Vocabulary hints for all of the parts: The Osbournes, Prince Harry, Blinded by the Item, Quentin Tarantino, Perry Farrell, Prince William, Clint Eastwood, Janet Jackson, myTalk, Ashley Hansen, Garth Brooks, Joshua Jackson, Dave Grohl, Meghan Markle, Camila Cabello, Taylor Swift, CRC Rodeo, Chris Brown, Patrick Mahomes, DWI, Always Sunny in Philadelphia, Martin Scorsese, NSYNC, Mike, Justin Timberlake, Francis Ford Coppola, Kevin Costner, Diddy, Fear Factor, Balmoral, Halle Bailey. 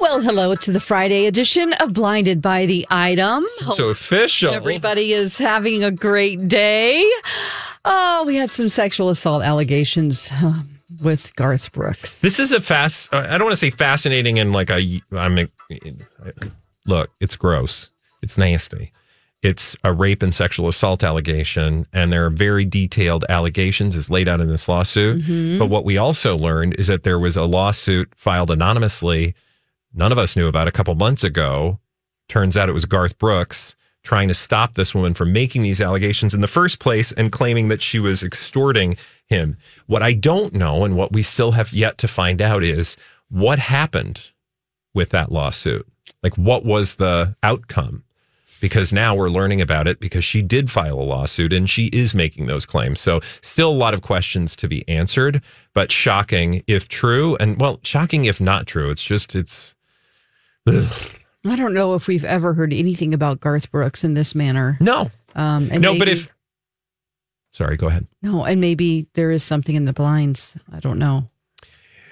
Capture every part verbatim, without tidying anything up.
Well, hello to the Friday edition of Blinded by the Item. Hope so official. Everybody is having a great day. Oh, we had some sexual assault allegations uh, with Garth Brooks. This is a fast, uh, I don't want to say fascinating and like a, I'm a, look, it's gross. It's nasty. It's a rape and sexual assault allegation. And there are very detailed allegations as laid out in this lawsuit. Mm-hmm. But what we also learned is that there was a lawsuit filed anonymously. None of us knew about a couple months ago. Turns out it was Garth Brooks trying to stop this woman from making these allegations in the first place and claiming that she was extorting him. What I don't know and what we still have yet to find out is what happened with that lawsuit. Like, what was the outcome? Because now we're learning about it because she did file a lawsuit and she is making those claims. So still a lot of questions to be answered, but shocking if true. And well, shocking if not true. It's just, it's... Ugh. I don't know if we've ever heard anything about Garth Brooks in this manner. No. Um, and no, maybe, but if... Sorry, go ahead. No, and maybe there is something in the blinds. I don't know.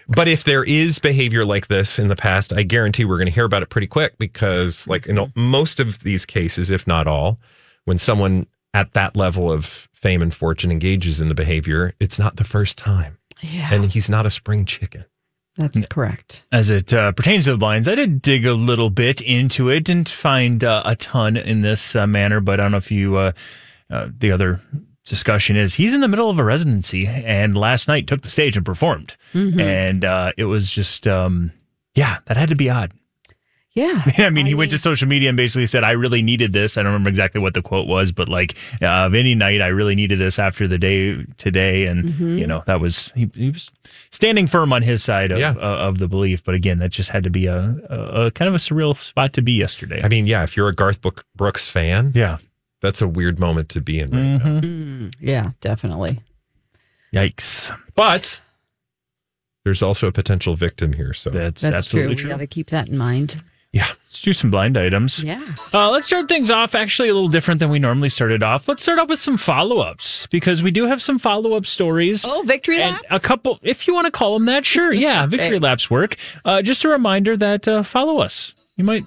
But if there is behavior like this in the past, I guarantee we're going to hear about it pretty quick because, like, you know, most of these cases, if not all, when someone at that level of fame and fortune engages in the behavior, it's not the first time. Yeah. And he's not a spring chicken. That's correct. As it uh, pertains to the blinds, I did dig a little bit into it. Didn't find uh, a ton in this uh, manner, but I don't know if you, uh, uh, the other discussion is he's in the middle of a residency and last night took the stage and performed. Mm-hmm. And uh, it was just, um, yeah, that had to be odd. Yeah. I mean, I he mean, went to social media and basically said, I really needed this. I don't remember exactly what the quote was, but like, uh, of any night, I really needed this after the day today. And, mm-hmm. you know, that was, he, he was standing firm on his side of, yeah. uh, of the belief. But again, that just had to be a, a, a kind of a surreal spot to be yesterday. I mean, yeah, if you're a Garth Brooks fan. Yeah. That's a weird moment to be in right mm-hmm. now. Mm, yeah, definitely. Yikes. But there's also a potential victim here. So that's, that's absolutely true. true. We got to keep that in mind. Yeah. Let's do some blind items. Yeah. Uh, let's start things off actually a little different than we normally started off. Let's start off with some follow-ups because we do have some follow-up stories. Oh, victory laps? A couple, if you want to call them that, sure. Yeah, victory laps work. Uh, just a reminder that uh, follow us. You might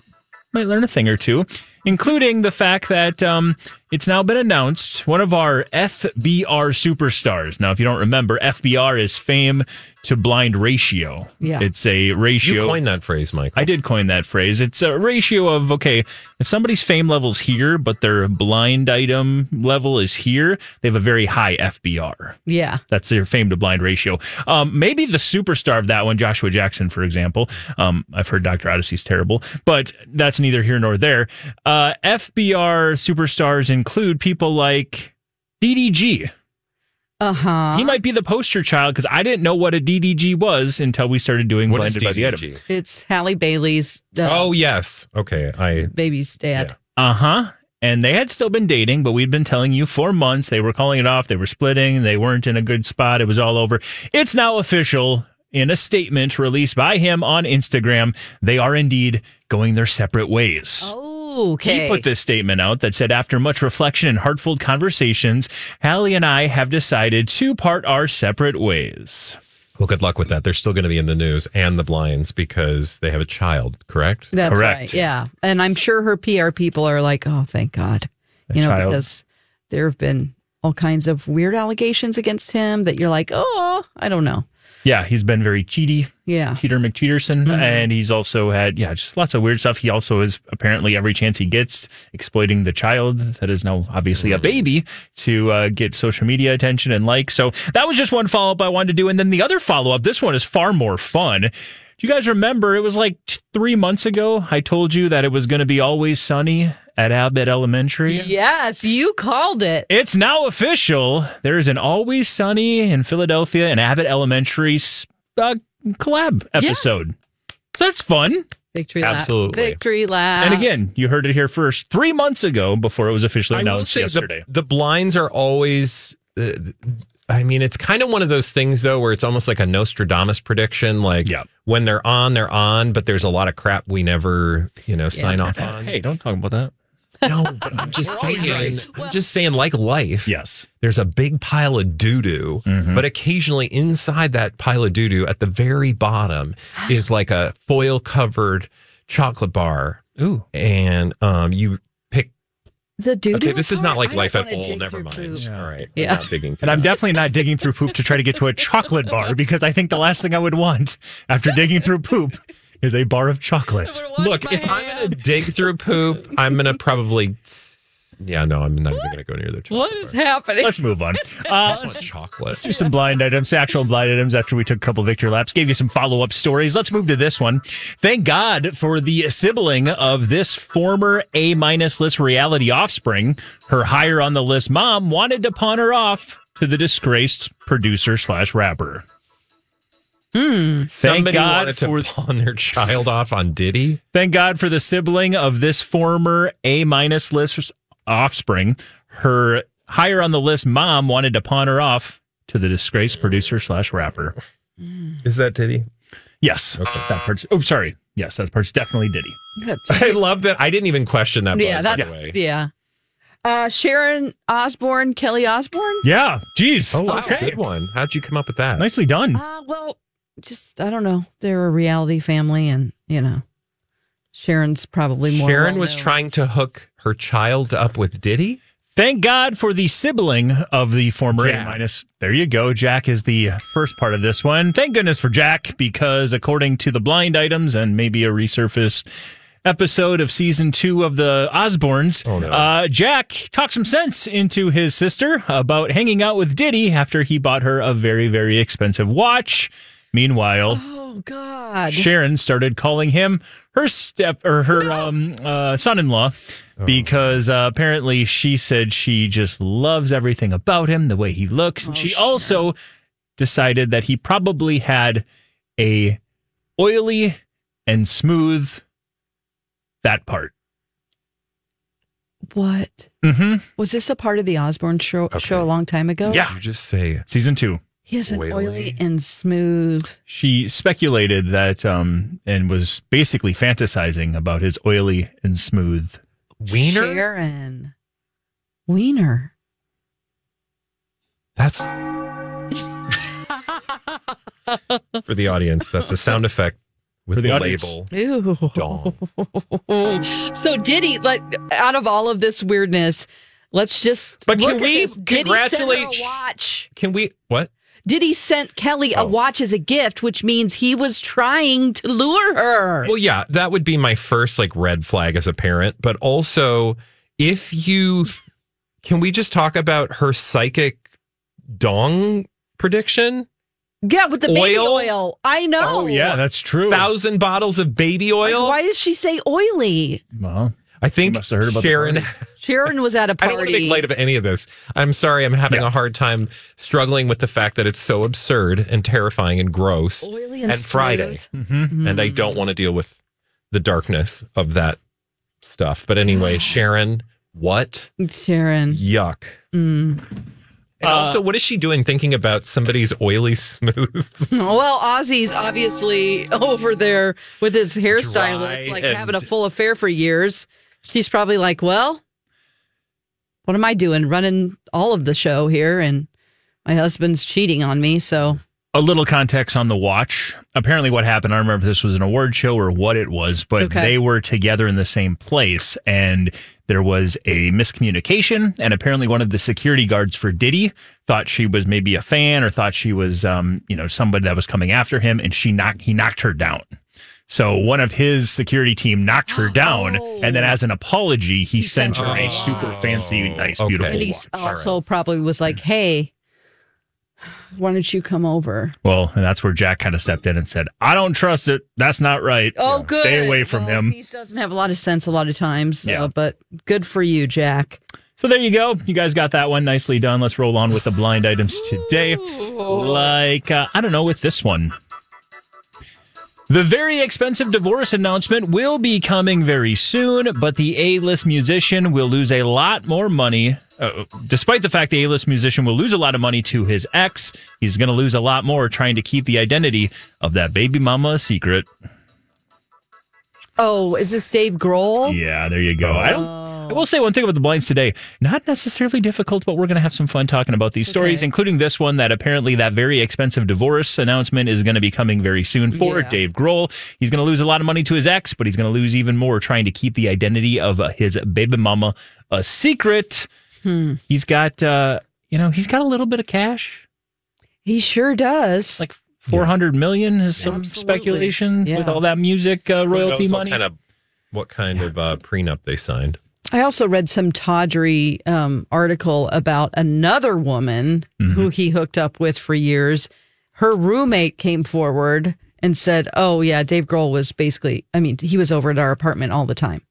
might learn a thing or two, including the fact that um, it's now been announced one of our F B R superstars. Now, if you don't remember, F B R is fame to blind ratio. Yeah. It's a ratio. You coined that phrase, Mike. I did coin that phrase. It's a ratio of, okay, if somebody's fame level's here, but their blind item level is here, they have a very high F B R. Yeah. That's their fame to blind ratio. Um, maybe the superstar of that one, Joshua Jackson, for example. Um, I've heard Doctor Odyssey's terrible, but that's neither here nor there. Uh, F B R superstars include people like D D G. Uh-huh. He might be the poster child because I didn't know what a D D G was until we started doing what Blinded by the Item. It's Halle Bailey's. Uh, oh, yes. Okay. I Baby's dad. Yeah. Uh-huh. And they had still been dating, but we'd been telling you for months. They were calling it off. They were splitting. They weren't in a good spot. It was all over. It's now official. In a statement released by him on Instagram, they are indeed going their separate ways. Oh. Okay. He put this statement out that said, after much reflection and heartfelt conversations, Halle and I have decided to part our separate ways. Well, good luck with that. They're still going to be in the news and the blinds because they have a child, correct? That's correct. Right, yeah. And I'm sure her P R people are like, oh, thank God. A you know, child. Because there have been all kinds of weird allegations against him that you're like, oh, I don't know. Yeah, he's been very cheaty. Yeah. Cheater McCheaterson. Mm-hmm. And he's also had, yeah, just lots of weird stuff. He also is apparently every chance he gets exploiting the child that is now obviously a baby to uh, get social media attention and likes. So that was just one follow-up I wanted to do. And then the other follow-up, this one is far more fun. Do you guys remember it was like three months ago I told you that it was going to be Always Sunny at Abbott Elementary? Yes, you called it. It's now official. There is an Always Sunny in Philadelphia and Abbott Elementary uh, collab episode. Yeah. That's fun. Victory lap. Absolutely. Victory lap. And again, you heard it here first three months ago before it was officially announced yesterday. The, the blinds are always... Uh, I mean, it's kind of one of those things, though, where it's almost like a Nostradamus prediction. Like, yep. when they're on, they're on, but there's a lot of crap we never, you know, sign yeah. off on. Hey, don't talk about that. No, but I'm just saying. Right. I'm well, just saying, like life. Yes. There's a big pile of doo-doo, mm-hmm. but occasionally inside that pile of doo-doo at the very bottom is like a foil-covered chocolate bar. Ooh. And um, you pick... The doo-doo? Okay, this is not like I life at all. Never mind. Yeah. All right. Yeah. Not digging and I'm definitely not digging through poop to try to get to a chocolate bar, because I think the last thing I would want after digging through poop is a bar of chocolate. Look, if hands. I'm going to dig through poop, I'm going to probably... Yeah, no, I'm not even going to go near the chocolate. What is part. happening? Let's move on. Uh, let's, chocolate. let's do some blind items, actual blind items after we took a couple victory laps, gave you some follow-up stories. Let's move to this one. Thank God for the sibling of this former A-minus list reality offspring. Her higher on the list mom wanted to pawn her off to the disgraced producer slash rapper. Mm. Thank Somebody God for to pawn their child off on Diddy. Thank God for the sibling of this former A-minus list offspring. Her higher on the list mom wanted to pawn her off to the disgraced producer slash rapper. Is that Diddy? Yes. Okay. That part's. Oh, sorry. Yes, that part's definitely Diddy. I love that. I didn't even question that. Yeah, buzz, that's by the way. yeah. Uh, Sharon Osbourne, Kelly Osbourne. Yeah. Jeez. Oh, wow. Okay. Good one. How'd you come up with that? Nicely done. Uh, well. Just, I don't know. They're a reality family, and, you know, Sharon's probably more. Sharon well was known. trying to hook her child up with Diddy. Thank God for the sibling of the former A minus. There you go. Jack is the first part of this one. Thank goodness for Jack, because according to the blind items and maybe a resurfaced episode of season two of the Osbournes, oh, no. uh, Jack talked some sense into his sister about hanging out with Diddy after he bought her a very, very expensive watch. Meanwhile, oh God, Sharon started calling him her step or her no. um, uh, son-in-law oh. because uh, apparently she said she just loves everything about him, the way he looks. Oh, and she Sharon. also decided that he probably had a oily and smooth that part. What? Mm-hmm. Was this a part of the Osbourne show, okay. show a long time ago? Yeah. Did you just say season two. He is an oily. oily and smooth. She speculated that um, and was basically fantasizing about his oily and smooth wiener. Sharon. Wiener. That's... For the audience, that's a sound effect with For the, the audience. label. Ew. So Diddy, like, out of all of this weirdness, let's just But can we congratulate... Diddy send her a watch. Can we... What? Diddy sent Kelly a oh. watch as a gift, which means he was trying to lure her. Well, yeah, that would be my first like red flag as a parent. But also, if you can we just talk about her psychic dong prediction? Yeah, with the oil. baby oil. I know. Oh, yeah, that's true. Thousand bottles of baby oil. Like, why does she say oily? Well, I think must have heard about Sharon. Sharon was at a party. I don't want to make light of any of this. I'm sorry. I'm having yeah. a hard time struggling with the fact that it's so absurd and terrifying and gross. Oily and, and Friday. Mm-hmm. Mm-hmm. And I don't want to deal with the darkness of that stuff. But anyway, Sharon, what? Sharon. Yuck. Mm. And uh, also, what is she doing thinking about somebody's oily smooth? Well, Ozzy's obviously over there with his hairstylist, like having a full affair for years. She's probably like, well, what am I doing running all of the show here? And my husband's cheating on me. So a little context on the watch. Apparently what happened, I don't remember if this was an award show or what it was, but okay. they were together in the same place and there was a miscommunication. And apparently one of the security guards for Diddy thought she was maybe a fan or thought she was, um, you know, somebody that was coming after him. And she knocked, he knocked her down. So one of his security team knocked her down, oh. and then as an apology, he, he sent, sent her oh. a super fancy, nice, okay. beautiful And he also right. probably was like, hey, why don't you come over? Well, and that's where Jack kind of stepped in and said, I don't trust it. That's not right. Oh, yeah. good. Stay away from well, him. He doesn't have a lot of sense a lot of times, so, yeah. but good for you, Jack. So there you go. You guys got that one nicely done. Let's roll on with the blind items today. Ooh. Like, uh, I don't know, with this one. The very expensive divorce announcement will be coming very soon, but the A-list musician will lose a lot more money. Uh, despite the fact the A-list musician will lose a lot of money to his ex, he's going to lose a lot more trying to keep the identity of that baby mama a secret. Oh, is this Dave Grohl? Yeah, there you go. Oh. I don't. I will say one thing about the blinds today. Not necessarily difficult, but we're going to have some fun talking about these okay. stories, including this one that apparently that very expensive divorce announcement is going to be coming very soon for yeah. Dave Grohl. He's going to lose a lot of money to his ex, but he's going to lose even more trying to keep the identity of uh, his baby mama a secret. Hmm. He's got, uh, you know, he's got a little bit of cash. He sure does. Like four hundred million is some Absolutely. speculation yeah. with all that music uh, royalty also money. Kind of what kind yeah. of uh, prenup they signed. I also read some tawdry um, article about another woman mm-hmm. who he hooked up with for years. Her roommate came forward and said, oh, yeah, Dave Grohl was basically, I mean, he was over at our apartment all the time.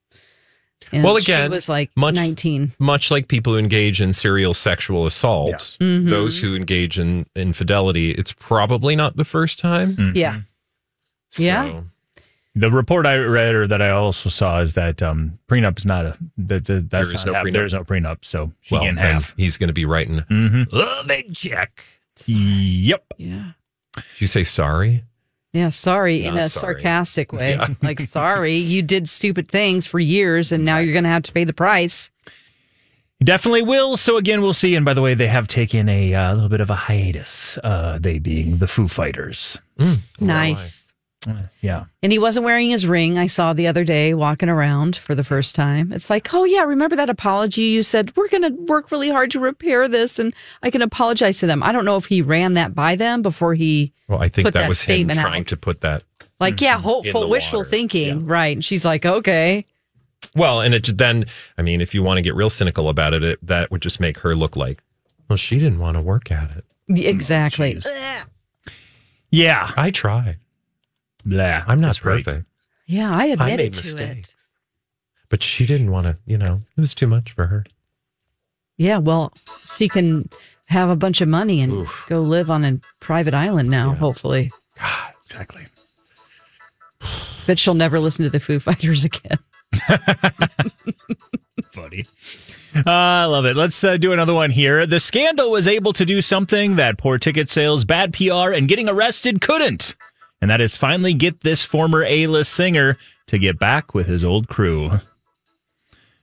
And well, again, she was like much, nineteen. Much like people who engage in serial sexual assault, yeah. mm-hmm. those who engage in infidelity, it's probably not the first time. Mm-hmm. Yeah. So. Yeah. The report I read or that I also saw is that um, prenup is not a, that, that, that's there is not no prenup. There's no prenup, so she well, can't have. He's going to be writing mm-hmm. a big check. Yep. Yeah. Did you say sorry? Yeah, sorry Not in a sorry. sarcastic way. Yeah. Like, sorry, you did stupid things for years, and now you're going to have to pay the price. Definitely will. So again, we'll see. And by the way, they have taken a uh, little bit of a hiatus. Uh, they being the Foo Fighters. Mm. Nice. Uh, yeah. And he wasn't wearing his ring. I saw the other day walking around for the first time. It's like, oh yeah, remember that apology you said? We're going to work really hard to repair this, and I can apologize to them. I don't know if he ran that by them before he. Well, I think put that, that was him trying out. to put that. Like, yeah, hopeful, wishful water. thinking, yeah. right? And she's like, okay. Well, and it then, I mean, if you want to get real cynical about it, it, that would just make her look like, well, she didn't want to work at it. Exactly. No, just, yeah, I tried. Blah, I'm not perfect. Right. Yeah, I admitted I made to mistakes. it. But she didn't want to, you know, it was too much for her. Yeah, well, she can have a bunch of money and Oof. go live on a private island now, yeah. hopefully. God, exactly. But she'll never listen to the Foo Fighters again. Funny. I uh, love it. Let's uh, do another one here. The scandal was able to do something that poor ticket sales, bad P R, and getting arrested couldn't. And that is finally get this former A-list singer to get back with his old crew.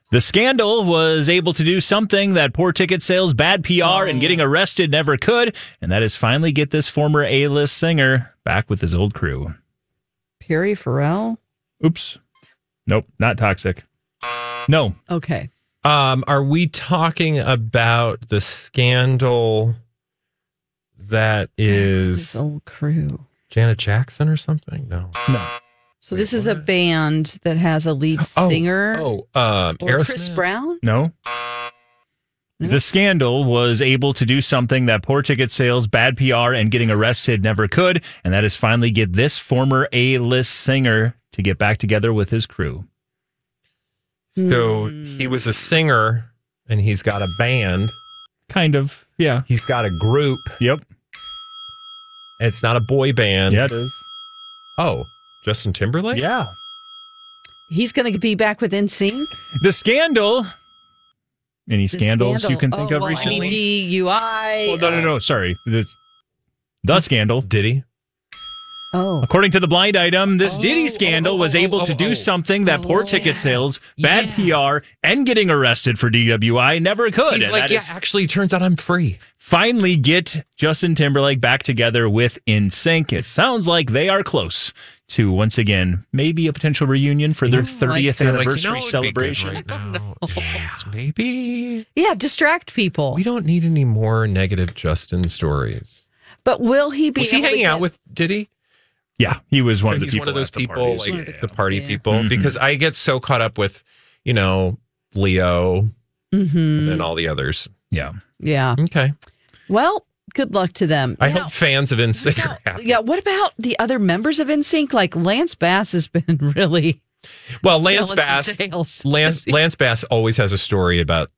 The scandal was able to do something that poor ticket sales, bad P R, oh. and getting arrested never could. And that is finally get this former A-list singer back with his old crew. Perry Farrell? Oops. Nope, not toxic. No. Okay. Um, are we talking about the scandal that is... His old crew. Janet Jackson or something? No. No. So Wait, this is what? a band that has a lead singer. Oh, oh uh, or Chris Brown? No. no. The scandal was able to do something that poor ticket sales, bad P R, and getting arrested never could, and that is finally get this former A-list singer to get back together with his crew. So mm. he was a singer, and he's got a band. Kind of, yeah. He's got a group. Yep. It's not a boy band. Yeah, it is. Oh, Justin Timberlake? Yeah. He's going to be back with N sync. The scandal. Any the scandals scandal. you can think oh, of well, recently? D U I. Oh, no, no, no. Sorry. The, the scandal. Diddy. Oh. According to the Blind Item, this oh, Diddy scandal oh, oh, was able oh, oh, to do oh, something that oh, poor yes, ticket sales, bad yes. P R, and getting arrested for D W I never could. He's and like, yeah, is, actually, turns out I'm free. Finally get Justin Timberlake back together with N sync. It sounds like they are close to, once again, maybe a potential reunion for their thirtieth like anniversary like, you know, celebration. Right now. Yeah. Maybe. Yeah, distract people. We don't need any more negative Justin stories. But will he be... Was he hanging get... out with Diddy? Yeah, he was one so of the he's people. He's one of those people, the like yeah. the party yeah. people, mm-hmm. because I get so caught up with, you know, Leo mm-hmm. and then all the others. Yeah. Yeah. Okay. Well, good luck to them. I now, hope fans of N sync are happy. Yeah, what about the other members of N sync? Like Lance Bass has been really well. Lance Bass, Lance, Lance Bass always has a story about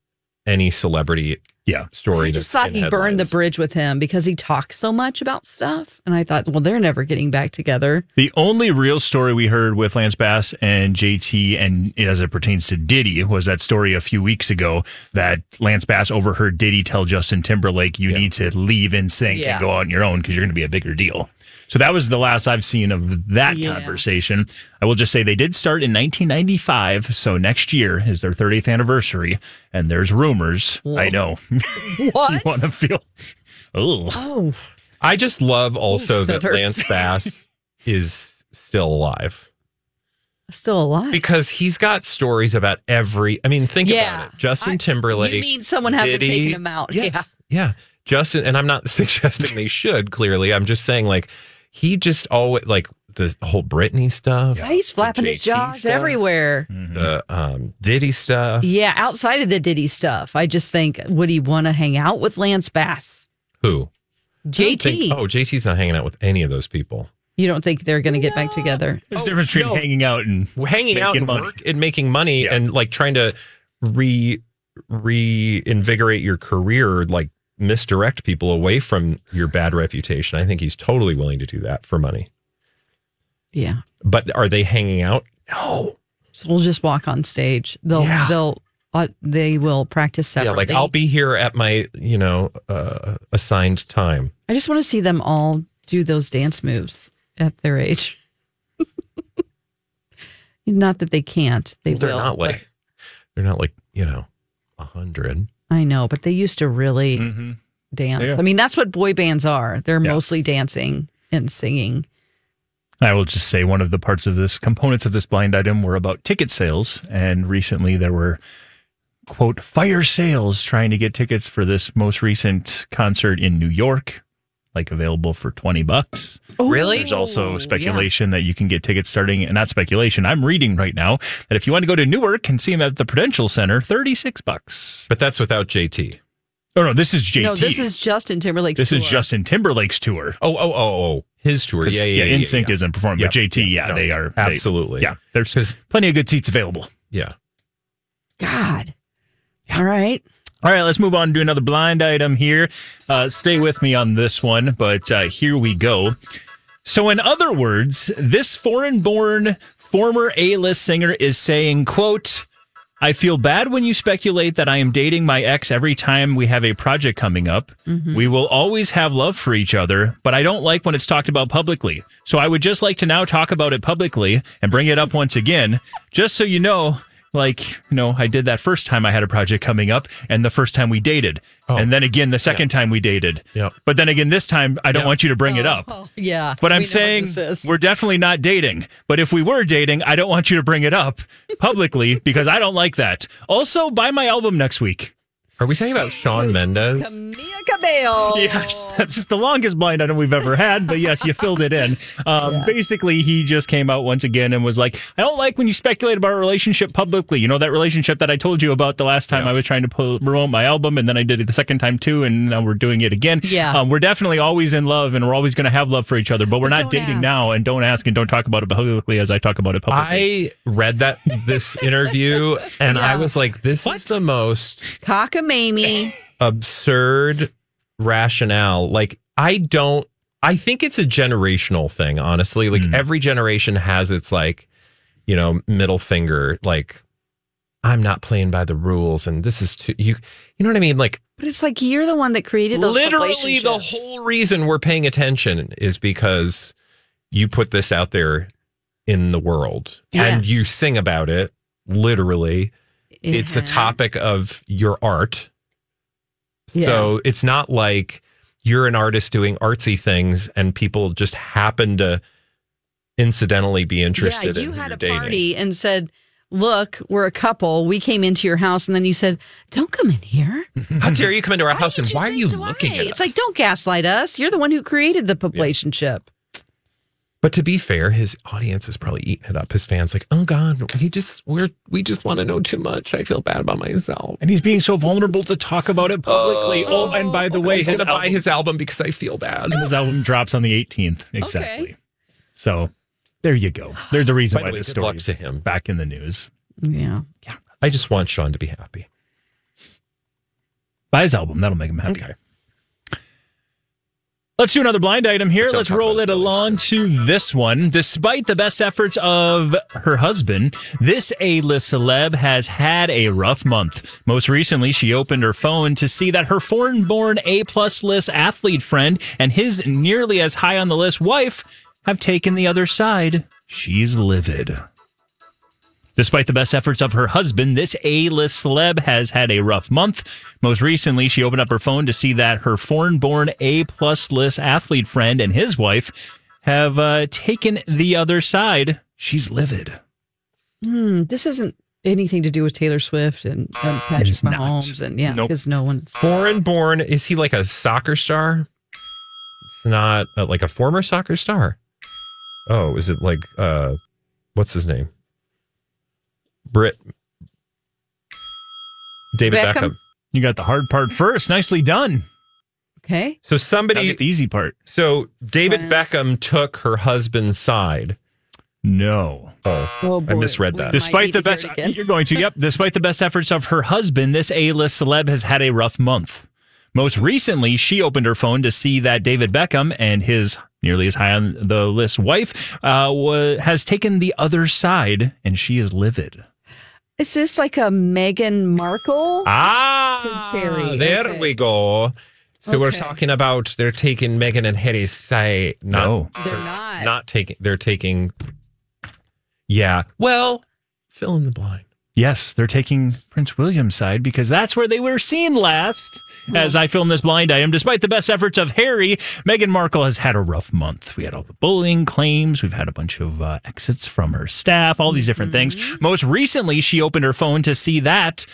any celebrity. Yeah, story. I just thought he headlines. burned the bridge with him because he talks so much about stuff, and I thought, well, they're never getting back together. The only real story we heard with Lance Bass and J T, and as it pertains to Diddy, was that story a few weeks ago that Lance Bass overheard Diddy tell Justin Timberlake, "You yeah. need to leave N sync yeah. and go on your own because you're going to be a bigger deal." So that was the last I've seen of that yeah. conversation. I will just say they did start in nineteen ninety-five, so next year is their thirtieth anniversary, and there's rumors. Whoa. I know. What? You want to feel... Ooh. Oh. I just love also oh, that, that Lance Bass is still alive. Still alive. Because he's got stories about every... I mean, think yeah. about it. Justin I, Timberlake. You mean someone hasn't Diddy, taken him out. Yes, yeah. yeah. Justin, and I'm not suggesting they should, clearly. I'm just saying, like, he just always... Like, the whole Britney stuff. Yeah, he's flapping his jaws stuff, everywhere. Mm-hmm. The um, Diddy stuff. Yeah, outside of the Diddy stuff. I just think, would he want to hang out with Lance Bass? Who? J T. Think, oh, J T's not hanging out with any of those people. You don't think they're going to get no. back together? There's a difference between no. hanging out and hanging out and, work and making money yeah. and like trying to re reinvigorate your career, like misdirect people away from your bad reputation. I think he's totally willing to do that for money. Yeah, but are they hanging out? No, so we'll just walk on stage. They'll yeah. they'll uh, they will practice separately. Yeah, like I'll be here at my you know uh, assigned time. I just want to see them all do those dance moves. At their age. Not that they can't. They well, they're will. Not like, they're not like, you know, a hundred. I know, but they used to really mm-hmm. dance. Yeah. I mean, that's what boy bands are. They're yeah. mostly dancing and singing. I will just say one of the parts of this, components of this blind item were about ticket sales. And recently there were, quote, fire sales trying to get tickets for this most recent concert in New York. Like available for twenty bucks. Oh, really? There's also speculation yeah. that you can get tickets starting, and not speculation, I'm reading right now, that if you want to go to Newark and see him at the Prudential Center, thirty-six bucks. But that's without J T. Oh, no, this is J T. No, this is Justin Timberlake's this tour. This is Justin Timberlake's tour. Oh, oh, oh, oh. His tour. Yeah, yeah, yeah. NSYNC yeah, yeah. isn't performing, yep. but J T, yeah, yeah no, they are. Absolutely. They, yeah, there's plenty of good seats available. Yeah. God. All right. All right, let's move on to another blind item here. Uh, stay with me on this one, but uh, here we go. So in other words, this foreign-born former A-list singer is saying, quote, I feel bad when you speculate that I am dating my ex every time we have a project coming up. Mm-hmm. We will always have love for each other, but I don't like when it's talked about publicly. So I would just like to now talk about it publicly and bring it up once again, just so you know. Like, you know, I did that first time I had a project coming up and the first time we dated. Oh. And then again, the second yeah. time we dated. Yeah. But then again, this time, I don't yeah. want you to bring oh, it up. Yeah. But I'm saying we're definitely not dating. But if we were dating, I don't want you to bring it up publicly because I don't like that. Also, buy my album next week. Are we talking about Shawn Mendes? Camila Cabello. Yes, that's the longest blind item we've ever had, but yes, you filled it in. Um, yeah. Basically, he just came out once again and was like, I don't like when you speculate about a relationship publicly. You know, that relationship that I told you about the last time yeah. I was trying to promote my album, and then I did it the second time, too, and now we're doing it again. Yeah. Um, we're definitely always in love, and we're always going to have love for each other, but we're but not dating ask. now, and don't ask and don't talk about it publicly as I talk about it publicly. I read that this interview, and yeah. I was like, this what? is the most... Cockamamie. Mamie. Absurd rationale. Like, I don't, I think it's a generational thing, honestly. Like, mm. every generation has its, like, you know, middle finger. Like, I'm not playing by the rules, and this is too, you, you know what I mean? Like, but it's like you're the one that created those relationships. Literally, the whole reason we're paying attention is because you put this out there in the world yeah. and you sing about it, literally. It's a topic of your art. Yeah. So it's not like you're an artist doing artsy things and people just happen to incidentally be interested yeah, in you had a dating. Party and said, look, we're a couple. We came into your house, and then you said, don't come in here. How dare you come into our why house, and why are you why? looking at it's us? It's like, don't gaslight us. You're the one who created the relationship. Yeah. But to be fair, his audience is probably eating it up. His fans like, oh, God, he just we're we just want to know too much. I feel bad about myself. And he's being so vulnerable to talk about it publicly. Oh, oh and by the way, he's going to buy his album because I feel bad. And his album drops on the eighteenth. Exactly. Okay. So there you go. There's a reason why this story is back in the news. Yeah. yeah. I just want Shawn to be happy. Buy his album. That'll make him happy. Okay. Let's do another blind item here. Let's roll it along to this one. Despite the best efforts of her husband, this A-list celeb has had a rough month. Most recently, she opened her phone to see that her foreign-born A-plus list athlete friend and his nearly as high on the list wife have taken the other side. She's livid. Despite the best efforts of her husband, this A-list celeb has had a rough month. Most recently, she opened up her phone to see that her foreign-born A-plus list athlete friend and his wife have uh, taken the other side. She's livid. Mm, this isn't anything to do with Taylor Swift and um, Patrick Mahomes. And, yeah, because nope. no one's... Foreign-born, is he like a soccer star? It's not uh, like a former soccer star. Oh, is it like, uh, what's his name? Brit David Beckham. Beckham. You got the hard part first. Nicely done. Okay. So somebody I'll get the easy part. So David Prince. Beckham took her husband's side. No. Oh, oh I misread that. We Despite the best you're going to. Yep. Despite the best efforts of her husband, this A-list celeb has had a rough month. Most recently, she opened her phone to see that David Beckham and his nearly as high on the list wife uh, was, has taken the other side, and she is livid. Is this like a Meghan Markle? Ah, there okay. we go. So okay. we're talking about they're taking Meghan and Harry's side. No, no, they're not. Not taking. They're taking. Yeah. Well, fill in the blind. Yes, they're taking Prince William's side because that's where they were seen last. As I film this blind item, despite the best efforts of Harry, Meghan Markle has had a rough month. We had all the bullying claims. We've had a bunch of uh, exits from her staff, all these different mm-hmm. things. Most recently, she opened her phone to see that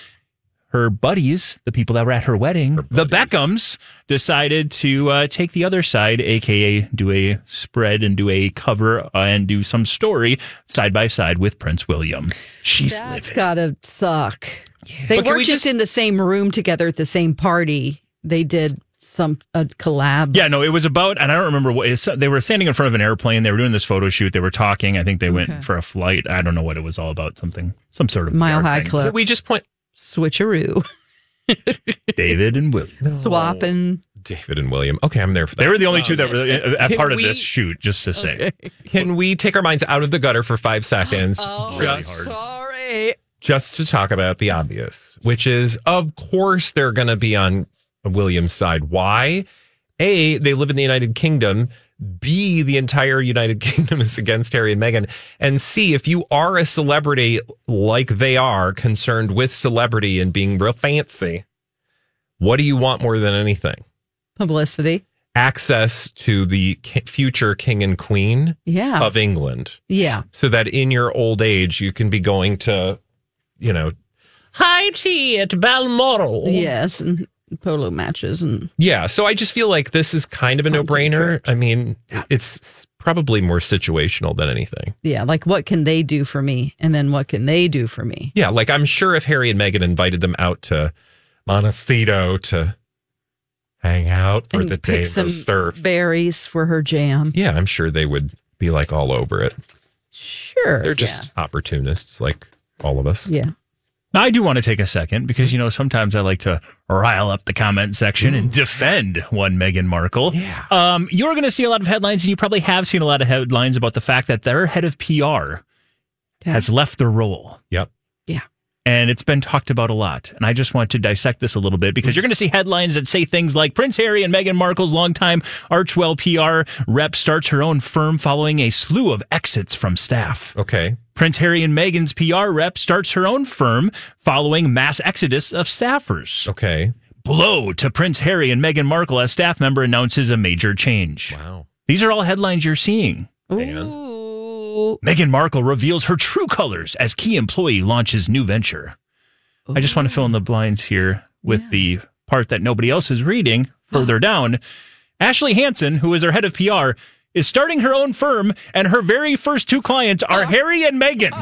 her buddies, the people that were at her wedding, her the Beckhams, decided to uh, take the other side, a k a do a spread and do a cover and do some story side by side with Prince William. She's That's livid. Gotta suck. Yeah. They weren't we just, just in the same room together at the same party. They did some a collab. Yeah, no, it was about, and I don't remember what, they were standing in front of an airplane. They were doing this photo shoot. They were talking. I think they okay. went for a flight. I don't know what it was all about. Something, some sort of Mile High Club. We just point... Switcheroo. David and William. No. Swapping. David and William. Okay, I'm there for that. They were the only um, two that were a part we, of this shoot, just to okay. say. Can we take our minds out of the gutter for five seconds? Oh, just, sorry. Just to talk about the obvious, which is, of course, they're going to be on William's side. Why? A, they live in the United Kingdom. B, the entire United Kingdom is against Harry and Meghan. And C, if you are a celebrity like they are, concerned with celebrity and being real fancy, what do you want more than anything? Publicity. Access to the future king and queen yeah. of England. Yeah. So that in your old age, you can be going to, you know, high tea at Balmoral. Yes, and polo matches and yeah, so I just feel like this is kind of a no-brainer. I mean, it's probably more situational than anything. Yeah, like what can they do for me, and then what can they do for me? Yeah, like I'm sure if Harry and Meghan invited them out to Montecito to hang out for and the day, pick some surf berries for her jam. Yeah, I'm sure they would be like all over it. Sure, they're just yeah. opportunists, like all of us. Yeah. I do want to take a second because, you know, sometimes I like to rile up the comment section and defend one Meghan Markle. Yeah. Um, you're going to see a lot of headlines, and you probably have seen a lot of headlines about the fact that their head of P R okay. has left their role. Yep. Yeah. And it's been talked about a lot. And I just want to dissect this a little bit because you're going to see headlines that say things like Prince Harry and Meghan Markle's longtime Archwell P R rep starts her own firm following a slew of exits from staff. Okay. Prince Harry and Meghan's P R rep starts her own firm following mass exodus of staffers. Okay. Blow to Prince Harry and Meghan Markle as staff member announces a major change. Wow. These are all headlines you're seeing. Ooh. Meghan Markle reveals her true colors as key employee launches new venture. Ooh. I just want to fill in the blinds here with yeah. the part that nobody else is reading further down. Ashley Hansen, who is her head of P R, is starting her own firm, and her very first two clients are oh. Harry and Meghan.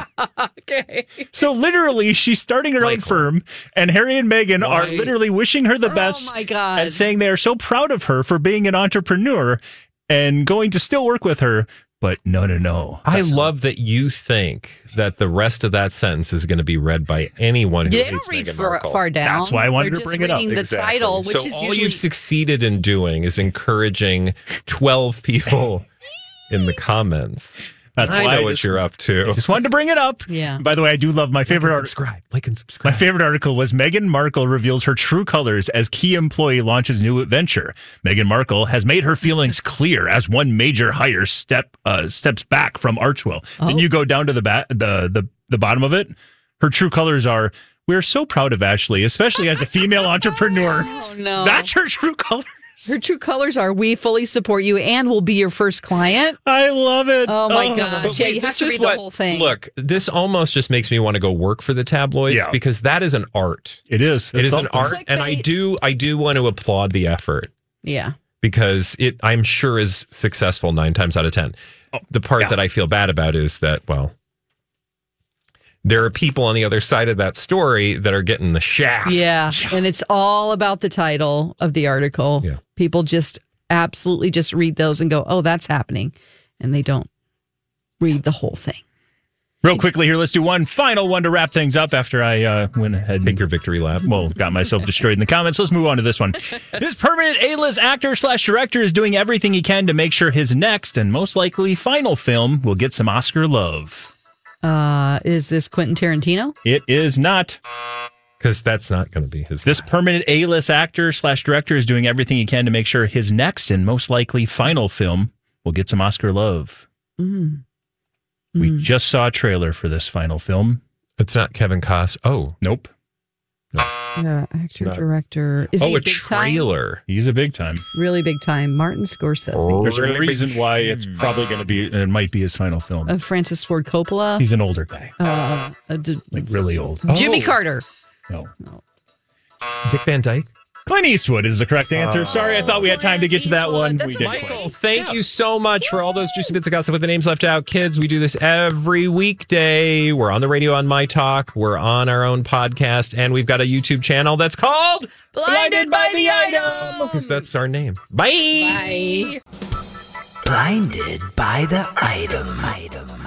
Okay. So literally, she's starting her Michael. own firm, and Harry and Meghan Why? are literally wishing her the best oh my God. and saying they are so proud of her for being an entrepreneur and going to still work with her, But no, no, no. I love not. that you think that the rest of that sentence is going to be read by anyone who they hates don't read Meghan far, far down. That's why I wanted They're to bring it up. The exactly. title, which so is all usually... you've succeeded in doing is encouraging twelve people in the comments. That's I why know I what just, you're up to. I just wanted to bring it up. Yeah. By the way, I do love my favorite article. Subscribe. Like and subscribe. My favorite article was Meghan Markle reveals her true colors as key employee launches new adventure. Meghan Markle has made her feelings clear as one major hire step uh, steps back from Archwell. Oh. Then you go down to the, ba- the the the bottom of it. Her true colors are, we're so proud of Ashley, especially as a female entrepreneur. Oh, no. That's her true colors. Her true colors are, we fully support you and will be your first client. I love it. Oh, my oh, gosh. Yeah, wait, you have to read what, the whole thing. Look, this almost just makes me want to go work for the tabloids yeah. because that is an art. It is. It's it is something. an art. Like and they... I do I do want to applaud the effort. Yeah. Because it, I'm sure, is successful nine times out of ten. Oh, the part yeah. that I feel bad about is that, well, there are people on the other side of that story that are getting the shaft. Yeah, and it's all about the title of the article. Yeah. People just absolutely just read those and go, oh, that's happening. And they don't read the whole thing. Real quickly here, let's do one final one to wrap things up after I uh, went ahead. Take your victory lap. Well, got myself destroyed in the comments. Let's move on to this one. This permanent A-list actor slash director is doing everything he can to make sure his next and most likely final film will get some Oscar love. Uh, is this Quentin Tarantino? It is not. Because that's not going to be his. This life. Permanent A-list actor slash director is doing everything he can to make sure his next and most likely final film will get some Oscar love. Mm. We mm. just saw a trailer for this final film. It's not Kevin Costner. Oh. Nope. No. Yeah, actor, not. director. Is oh, he a, a big trailer. Time? He's a big time. Really big time. Martin Scorsese. Oh, there's a reason why it's probably going to be, it might be his final film. Uh, Francis Ford Coppola. He's an older guy. Uh, uh, d- like really old. Jimmy oh. Carter. No. no. Dick Van Dyke. Clint Eastwood is the correct answer. Uh, Sorry, I thought we had time to get to that Eastwood. one. That's we did. Michael, thank yeah. you so much for all those juicy bits of gossip with the names left out. Kids, we do this every weekday. We're on the radio on My Talk. We're on our own podcast. And we've got a YouTube channel that's called Blinded, Blinded by, by the Item. Because that's our name. Bye. Bye. Blinded by the Item. Item.